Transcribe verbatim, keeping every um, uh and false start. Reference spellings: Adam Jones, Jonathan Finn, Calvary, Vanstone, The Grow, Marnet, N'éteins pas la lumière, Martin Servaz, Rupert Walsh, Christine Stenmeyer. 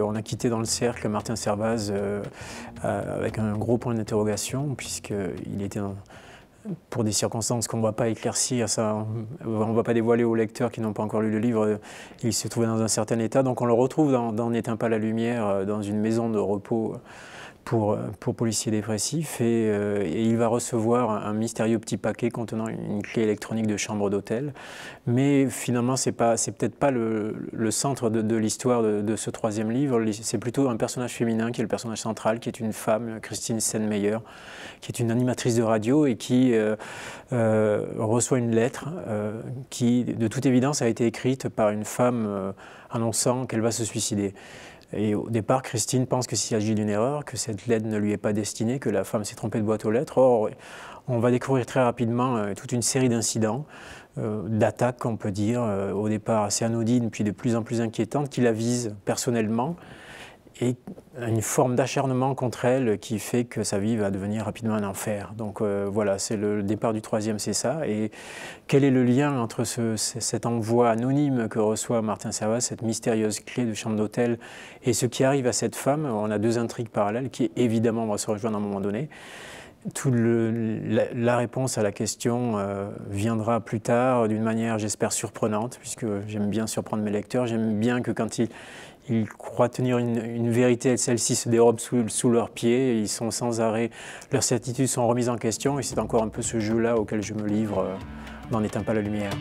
On a quitté dans le cercle Martin Servaz euh, euh, avec un gros point d'interrogation, puisqu'il était dans, pour des circonstances qu'on ne va pas éclaircir, ça, on ne va pas dévoiler aux lecteurs qui n'ont pas encore lu le livre, il se trouvait dans un certain état. Donc on le retrouve dans, dans N'éteins pas la lumière, dans une maison de repos pour, pour policiers dépressifs, et, euh, et il va recevoir un mystérieux petit paquet contenant une clé électronique de chambre d'hôtel. Mais finalement, c'est peut-être pas le, le centre de, de l'histoire de, de ce troisième livre, c'est plutôt un personnage féminin qui est le personnage central, qui est une femme, Christine Stenmeyer, qui est une animatrice de radio et qui euh, euh, reçoit une lettre euh, qui, de toute évidence, a été écrite par une femme euh, annonçant qu'elle va se suicider. Et au départ, Christine pense qu'il s'agit d'une erreur, que cette lettre ne lui est pas destinée, que la femme s'est trompée de boîte aux lettres. Or, on va découvrir très rapidement euh, toute une série d'incidents, euh, d'attaques, on peut dire, euh, au départ assez anodines, puis de plus en plus inquiétantes, qui la visent personnellement, et une forme d'acharnement contre elle qui fait que sa vie va devenir rapidement un enfer. Donc euh, voilà, c'est le départ du troisième, c'est ça. Et quel est le lien entre ce, cet envoi anonyme que reçoit Martin Servaz, cette mystérieuse clé de chambre d'hôtel, et ce qui arrive à cette femme? On a deux intrigues parallèles qui, évidemment, vont se rejoindre à un moment donné. Tout le, la, la réponse à la question euh, viendra plus tard d'une manière, j'espère, surprenante, puisque j'aime bien surprendre mes lecteurs, j'aime bien que quand ils... Ils croient tenir une, une vérité, celle-ci se dérobe sous, sous leurs pieds, ils sont sans arrêt, leurs certitudes sont remises en question, et c'est encore un peu ce jeu-là auquel je me livre dans N'éteins pas la lumière.